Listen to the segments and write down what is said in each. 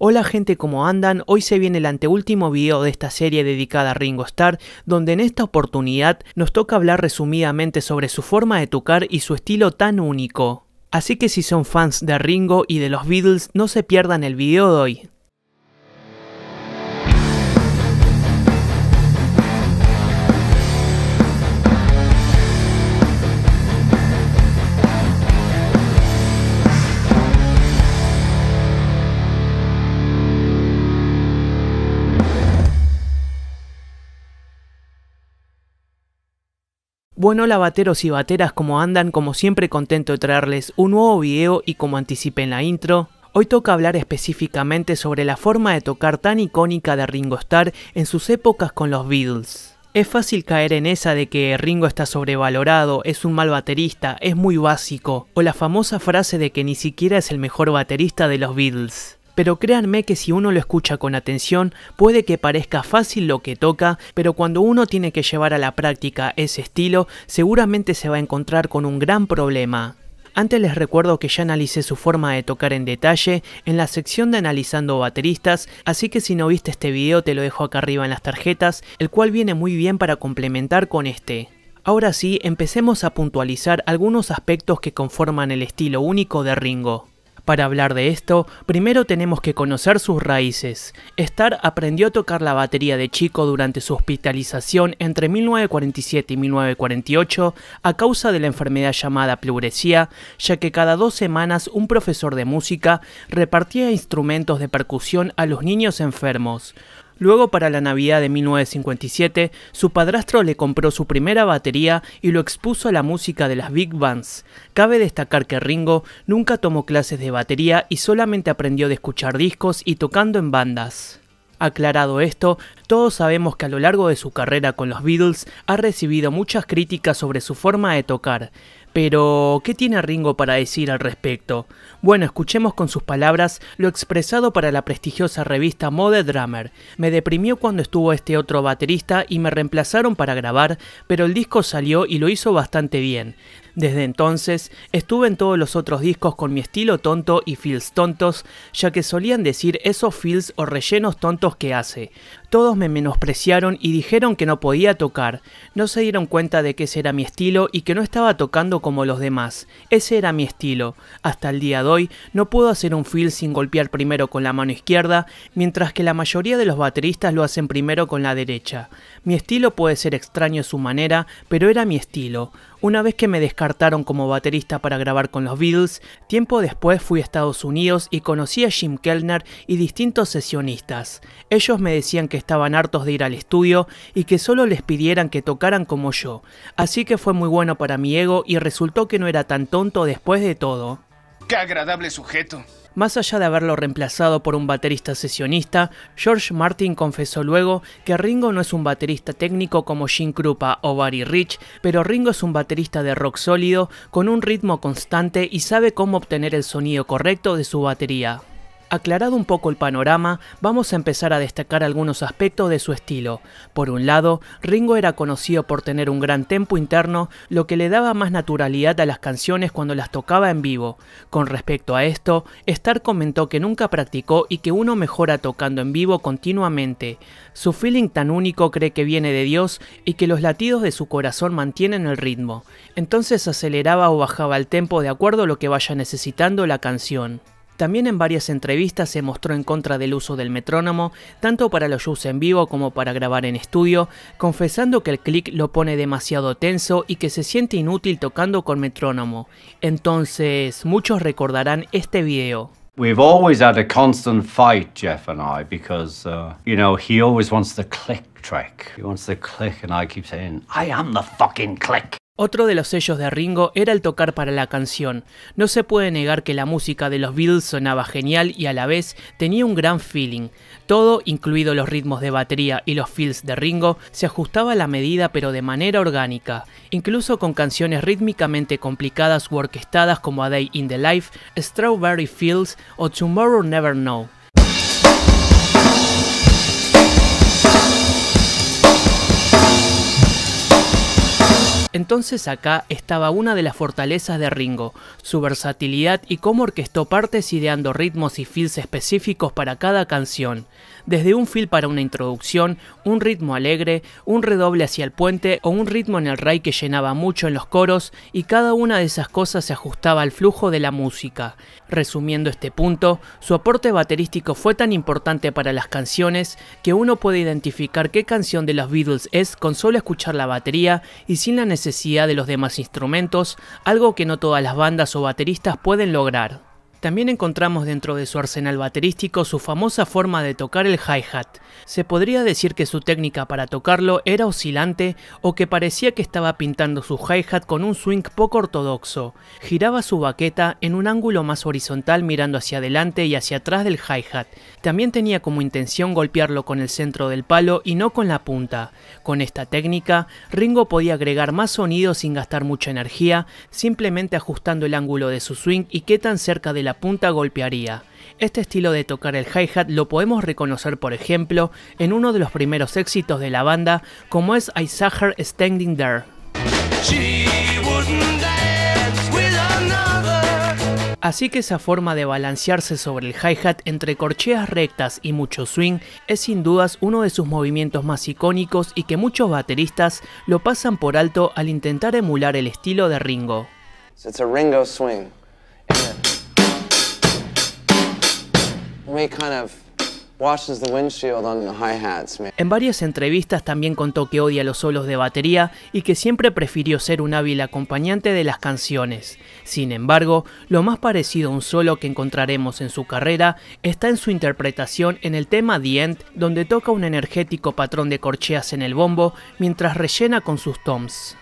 Hola gente, ¿cómo andan? Hoy se viene el anteúltimo video de esta serie dedicada a Ringo Starr, donde en esta oportunidad nos toca hablar resumidamente sobre su forma de tocar y su estilo tan único. Así que si son fans de Ringo y de los Beatles, no se pierdan el video de hoy. Bueno, hola bateros y bateras, ¿cómo andan? Como siempre contento de traerles un nuevo video y como anticipé en la intro, hoy toca hablar específicamente sobre la forma de tocar tan icónica de Ringo Starr en sus épocas con los Beatles. Es fácil caer en esa de que Ringo está sobrevalorado, es un mal baterista, es muy básico, o la famosa frase de que ni siquiera es el mejor baterista de los Beatles. Pero créanme que si uno lo escucha con atención, puede que parezca fácil lo que toca, pero cuando uno tiene que llevar a la práctica ese estilo, seguramente se va a encontrar con un gran problema. Antes les recuerdo que ya analicé su forma de tocar en detalle en la sección de analizando bateristas, así que si no viste este video te lo dejo acá arriba en las tarjetas, el cual viene muy bien para complementar con este. Ahora sí, empecemos a puntualizar algunos aspectos que conforman el estilo único de Ringo. Para hablar de esto, primero tenemos que conocer sus raíces. Starr aprendió a tocar la batería de Chico durante su hospitalización entre 1947 y 1948 a causa de la enfermedad llamada pleuresía, ya que cada 2 semanas un profesor de música repartía instrumentos de percusión a los niños enfermos. Luego, para la Navidad de 1957, su padrastro le compró su primera batería y lo expuso a la música de las Big Bands. Cabe destacar que Ringo nunca tomó clases de batería y solamente aprendió de escuchar discos y tocando en bandas. Aclarado esto, todos sabemos que a lo largo de su carrera con los Beatles ha recibido muchas críticas sobre su forma de tocar. Pero, ¿qué tiene Ringo para decir al respecto? Bueno, escuchemos con sus palabras lo expresado para la prestigiosa revista Modern Drummer. Me deprimió cuando estuvo este otro baterista y me reemplazaron para grabar, pero el disco salió y lo hizo bastante bien. Desde entonces, estuve en todos los otros discos con mi estilo tonto y feels tontos, ya que solían decir esos feels o rellenos tontos que hace. Todos me menospreciaron y dijeron que no podía tocar. No se dieron cuenta de que ese era mi estilo y que no estaba tocando como los demás. Ese era mi estilo. Hasta el día de hoy, no puedo hacer un feel sin golpear primero con la mano izquierda, mientras que la mayoría de los bateristas lo hacen primero con la derecha. Mi estilo puede ser extraño a su manera, pero era mi estilo. Una vez que me descartaron como baterista para grabar con los Beatles, tiempo después fui a Estados Unidos y conocí a Jim Kellner y distintos sesionistas. Ellos me decían que estaban hartos de ir al estudio y que solo les pidieran que tocaran como yo. Así que fue muy bueno para mi ego y resultó que no era tan tonto después de todo. ¡Qué agradable sujeto! Más allá de haberlo reemplazado por un baterista sesionista, George Martin confesó luego que Ringo no es un baterista técnico como Gene Krupa o Barry Rich, pero Ringo es un baterista de rock sólido, con un ritmo constante y sabe cómo obtener el sonido correcto de su batería. Aclarado un poco el panorama, vamos a empezar a destacar algunos aspectos de su estilo. Por un lado, Ringo era conocido por tener un gran tempo interno, lo que le daba más naturalidad a las canciones cuando las tocaba en vivo. Con respecto a esto, Starr comentó que nunca practicó y que uno mejora tocando en vivo continuamente. Su feeling tan único cree que viene de Dios y que los latidos de su corazón mantienen el ritmo. Entonces aceleraba o bajaba el tempo de acuerdo a lo que vaya necesitando la canción. También en varias entrevistas se mostró en contra del uso del metrónomo, tanto para los shows en vivo como para grabar en estudio, confesando que el click lo pone demasiado tenso y que se siente inútil tocando con metrónomo. Entonces, muchos recordarán este video. We've always had a constant fight, Jeff and I, because, you know, he always wants the click track. He wants the click and I keep saying, I am the fucking click. Otro de los sellos de Ringo era el tocar para la canción. No se puede negar que la música de los Beatles sonaba genial y a la vez tenía un gran feeling. Todo, incluido los ritmos de batería y los feels de Ringo, se ajustaba a la medida pero de manera orgánica. Incluso con canciones rítmicamente complicadas u orquestadas como A Day in the Life, Strawberry Fields o Tomorrow Never Know. Entonces acá estaba una de las fortalezas de Ringo, su versatilidad y cómo orquestó partes ideando ritmos y fills específicos para cada canción, desde un fill para una introducción, un ritmo alegre, un redoble hacia el puente o un ritmo en el ride que llenaba mucho en los coros, y cada una de esas cosas se ajustaba al flujo de la música. Resumiendo este punto, su aporte baterístico fue tan importante para las canciones que uno puede identificar qué canción de los Beatles es con solo escuchar la batería y sin la necesidad de los demás instrumentos, algo que no todas las bandas o bateristas pueden lograr. También encontramos dentro de su arsenal baterístico su famosa forma de tocar el hi-hat. Se podría decir que su técnica para tocarlo era oscilante o que parecía que estaba pintando su hi-hat con un swing poco ortodoxo. Giraba su baqueta en un ángulo más horizontal mirando hacia adelante y hacia atrás del hi-hat. También tenía como intención golpearlo con el centro del palo y no con la punta. Con esta técnica, Ringo podía agregar más sonido sin gastar mucha energía, simplemente ajustando el ángulo de su swing y qué tan cerca de la punta golpearía. Este estilo de tocar el hi-hat lo podemos reconocer, por ejemplo, en uno de los primeros éxitos de la banda, como es I Saw Her Standing There. Así que esa forma de balancearse sobre el hi-hat entre corcheas rectas y mucho swing es sin dudas uno de sus movimientos más icónicos y que muchos bateristas lo pasan por alto al intentar emular el estilo de Ringo. It's a Ringo swing. En varias entrevistas también contó que odia los solos de batería y que siempre prefirió ser un hábil acompañante de las canciones. Sin embargo, lo más parecido a un solo que encontraremos en su carrera está en su interpretación en el tema The End, donde toca un energético patrón de corcheas en el bombo mientras rellena con sus toms.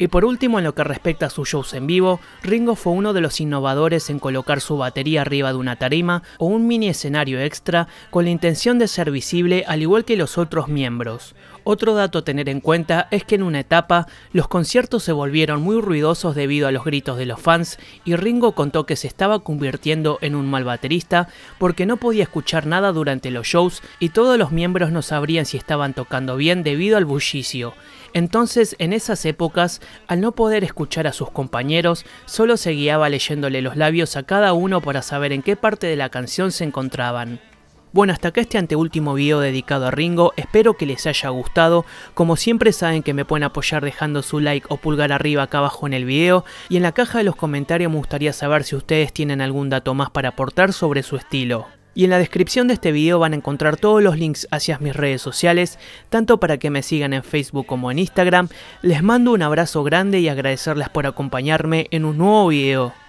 Y por último, en lo que respecta a sus shows en vivo, Ringo fue uno de los innovadores en colocar su batería arriba de una tarima o un mini escenario extra con la intención de ser visible al igual que los otros miembros. Otro dato a tener en cuenta es que en una etapa los conciertos se volvieron muy ruidosos debido a los gritos de los fans y Ringo contó que se estaba convirtiendo en un mal baterista porque no podía escuchar nada durante los shows y todos los miembros no sabrían si estaban tocando bien debido al bullicio. Entonces, en esas épocas, al no poder escuchar a sus compañeros, solo se guiaba leyéndole los labios a cada uno para saber en qué parte de la canción se encontraban. Bueno, hasta acá este anteúltimo video dedicado a Ringo, espero que les haya gustado. Como siempre saben que me pueden apoyar dejando su like o pulgar arriba acá abajo en el video, y en la caja de los comentarios me gustaría saber si ustedes tienen algún dato más para aportar sobre su estilo. Y en la descripción de este video van a encontrar todos los links hacia mis redes sociales, tanto para que me sigan en Facebook como en Instagram. Les mando un abrazo grande y agradecerles por acompañarme en un nuevo video.